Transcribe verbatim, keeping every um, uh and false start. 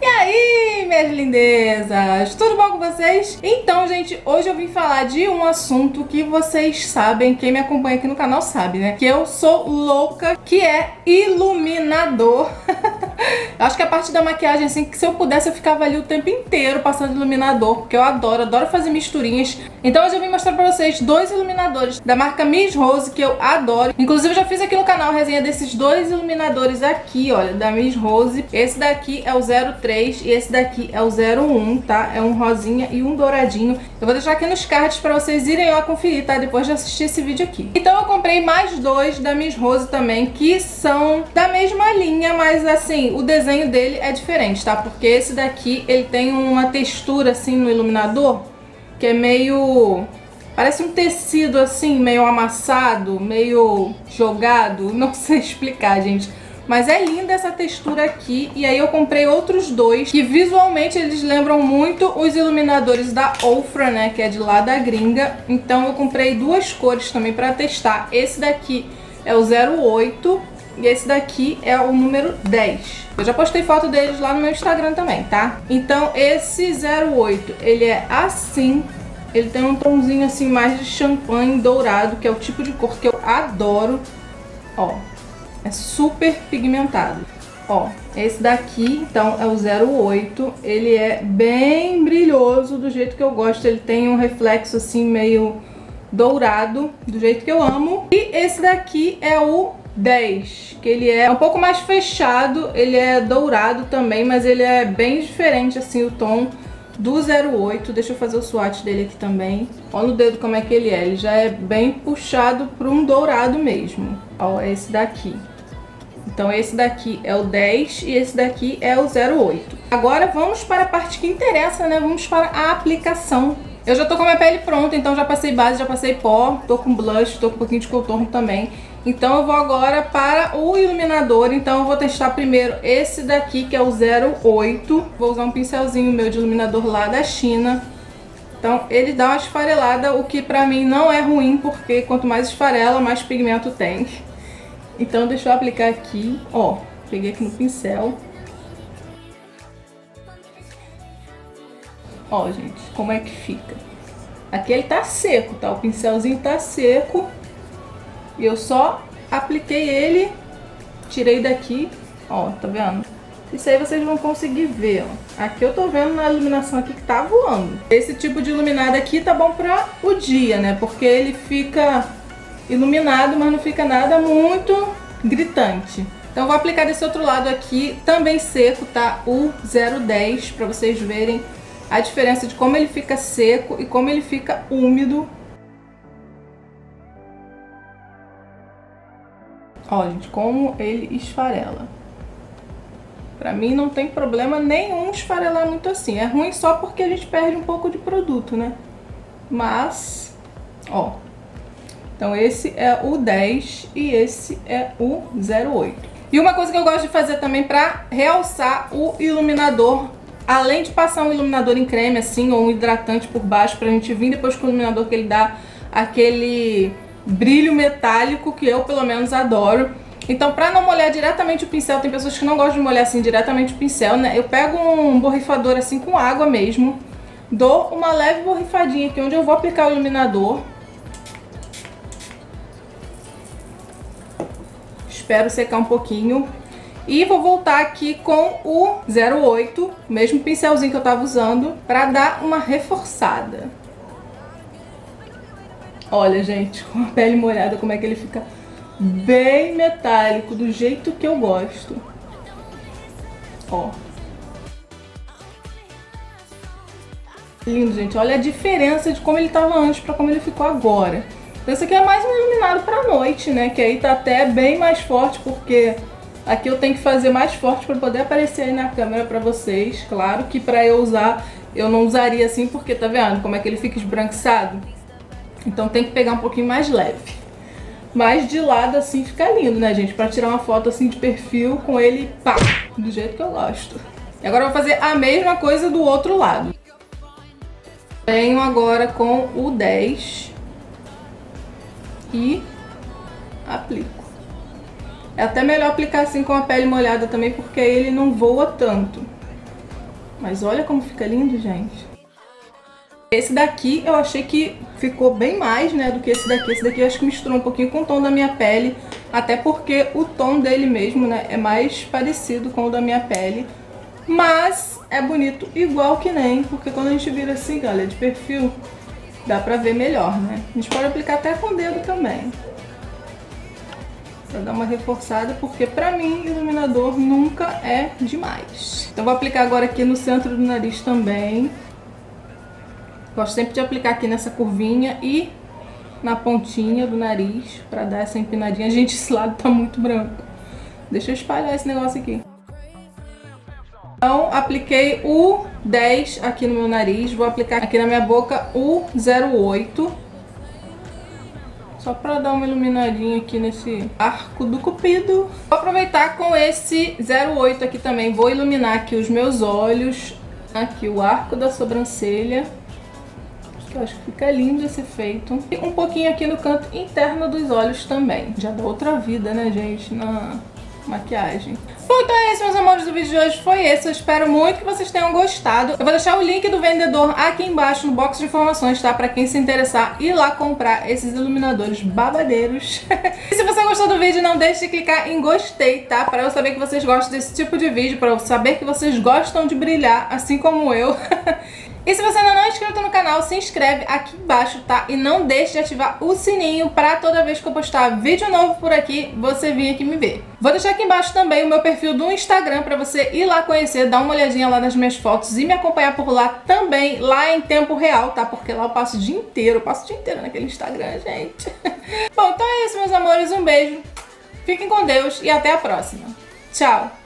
E aí, minhas lindezas, tudo bom com vocês? Então, gente, hoje eu vim falar de um assunto que vocês sabem, quem me acompanha aqui no canal sabe, né? Que eu sou louca, que é iluminador. Acho que a parte da maquiagem, assim, que se eu pudesse eu ficava ali o tempo inteiro passando iluminador, porque eu adoro, adoro fazer misturinhas. Então hoje eu vim mostrar pra vocês dois iluminadores da marca Miss Rose, que eu adoro. Inclusive eu já fiz aqui no canal a resenha desses dois iluminadores aqui, olha, da Miss Rose. Esse daqui é o zero três e esse daqui é o zero um, tá? É um rosinha e um douradinho. Eu vou deixar aqui nos cards pra vocês irem lá conferir, tá? Depois de assistir esse vídeo aqui. Então eu comprei mais dois da Miss Rose também, que são da mesma linha, mas assim, o desenho dele é diferente, tá? Porque esse daqui, ele tem uma textura assim no iluminador, que é meio... parece um tecido assim, meio amassado, meio jogado, não sei explicar, gente. Mas é linda essa textura aqui, e aí eu comprei outros dois, que visualmente eles lembram muito os iluminadores da Ofra, né, que é de lá da gringa. Então eu comprei duas cores também pra testar. Esse daqui é o zero oito e esse daqui é o número dez. Eu já postei foto deles lá no meu Instagram também, tá? Então esse zero oito, ele é assim, ele tem um tomzinho assim mais de champanhe dourado, que é o tipo de cor que eu adoro, ó. É super pigmentado. Ó, esse daqui, então, é o zero oito. Ele é bem brilhoso, do jeito que eu gosto. Ele tem um reflexo, assim, meio dourado, do jeito que eu amo. E esse daqui é o dez, que ele é um pouco mais fechado. Ele é dourado também, mas ele é bem diferente, assim, o tom do zero oito. Deixa eu fazer o swatch dele aqui também. Olha no dedo como é que ele é. Ele já é bem puxado para um dourado mesmo. Ó, é esse daqui. Então esse daqui é o dez e esse daqui é o zero oito. Agora vamos para a parte que interessa, né? Vamos para a aplicação. Eu já tô com a minha pele pronta, então já passei base, já passei pó, tô com blush, tô com um pouquinho de contorno também. Então eu vou agora para o iluminador. Então eu vou testar primeiro esse daqui, que é o zero oito. Vou usar um pincelzinho meu de iluminador lá da China. Então ele dá uma esfarelada, o que pra mim não é ruim, porque quanto mais esfarela, mais pigmento tem. Então deixa eu aplicar aqui, ó, peguei aqui no pincel. Ó, gente, como é que fica. Aqui ele tá seco, tá? O pincelzinho tá seco. E eu só apliquei ele, tirei daqui, ó, tá vendo? Isso aí vocês vão conseguir ver, ó. Aqui eu tô vendo na iluminação aqui que tá voando. Esse tipo de iluminado aqui tá bom pra o dia, né? Porque ele fica iluminado, mas não fica nada muito gritante. Então eu vou aplicar desse outro lado aqui, também seco, tá? O zero dez, pra vocês verem a diferença de como ele fica seco e como ele fica úmido. Ó, gente, como ele esfarela. Pra mim não tem problema nenhum esfarelar muito assim. É ruim só porque a gente perde um pouco de produto, né? Mas, ó. Então esse é o dez e esse é o zero oito. E uma coisa que eu gosto de fazer também pra realçar o iluminador, além de passar um iluminador em creme, assim, ou um hidratante por baixo, pra gente vir depois com o iluminador, que ele dá aquele brilho metálico que eu, pelo menos, adoro. Então, pra não molhar diretamente o pincel, tem pessoas que não gostam de molhar, assim, diretamente o pincel, né? Eu pego um borrifador, assim, com água mesmo, dou uma leve borrifadinha aqui, onde eu vou aplicar o iluminador. Espero secar um pouquinho. E vou voltar aqui com o zero oito, mesmo pincelzinho que eu tava usando, pra dar uma reforçada. Olha, gente, com a pele molhada, como é que ele fica bem metálico, do jeito que eu gosto. Ó. Lindo, gente. Olha a diferença de como ele tava antes pra como ele ficou agora. Então esse aqui é mais um iluminado pra noite, né? Que aí tá até bem mais forte, porque... aqui eu tenho que fazer mais forte para poder aparecer aí na câmera para vocês. Claro que para eu usar, eu não usaria assim, porque tá vendo como é que ele fica esbranquiçado? Então tem que pegar um pouquinho mais leve. Mas de lado assim fica lindo, né, gente? Para tirar uma foto assim de perfil com ele, pá, do jeito que eu gosto. E agora eu vou fazer a mesma coisa do outro lado. Venho agora com o dez e aplico. É até melhor aplicar assim com a pele molhada também, porque ele não voa tanto. Mas olha como fica lindo, gente. Esse daqui eu achei que ficou bem mais, né, do que esse daqui. Esse daqui eu acho que misturou um pouquinho com o tom da minha pele, até porque o tom dele mesmo, né, é mais parecido com o da minha pele. Mas é bonito igual que nem, porque quando a gente vira assim, galera, de perfil, dá pra ver melhor, né? A gente pode aplicar até com o dedo também, pra dar uma reforçada, porque pra mim, iluminador nunca é demais. Então vou aplicar agora aqui no centro do nariz também. Gosto sempre de aplicar aqui nessa curvinha e na pontinha do nariz, pra dar essa empinadinha. Gente, esse lado tá muito branco. Deixa eu espalhar esse negócio aqui. Então, apliquei o dez aqui no meu nariz. Vou aplicar aqui na minha boca o zero oito. Só pra dar uma iluminadinha aqui nesse arco do cupido. Vou aproveitar com esse zero oito aqui também. Vou iluminar aqui os meus olhos. Aqui o arco da sobrancelha. Eu acho que fica lindo esse efeito. E um pouquinho aqui no canto interno dos olhos também. Já dá outra vida, né, gente, na maquiagem. Bom, então é isso, meus amores, o vídeo de hoje foi esse. Eu espero muito que vocês tenham gostado. Eu vou deixar o link do vendedor aqui embaixo no box de informações, tá? Pra quem se interessar, ir lá comprar esses iluminadores babadeiros. E se você gostou do vídeo, não deixe de clicar em gostei, tá? Pra eu saber que vocês gostam desse tipo de vídeo, pra eu saber que vocês gostam de brilhar, assim como eu. E se você ainda não é inscrito no canal, se inscreve aqui embaixo, tá? E não deixe de ativar o sininho pra toda vez que eu postar vídeo novo por aqui, você vir aqui me ver. Vou deixar aqui embaixo também o meu perfil do Instagram pra você ir lá conhecer, dar uma olhadinha lá nas minhas fotos e me acompanhar por lá também, lá em tempo real, tá? Porque lá eu passo o dia inteiro, eu passo o dia inteiro naquele Instagram, gente. Bom, então é isso, meus amores. Um beijo, fiquem com Deus e até a próxima. Tchau!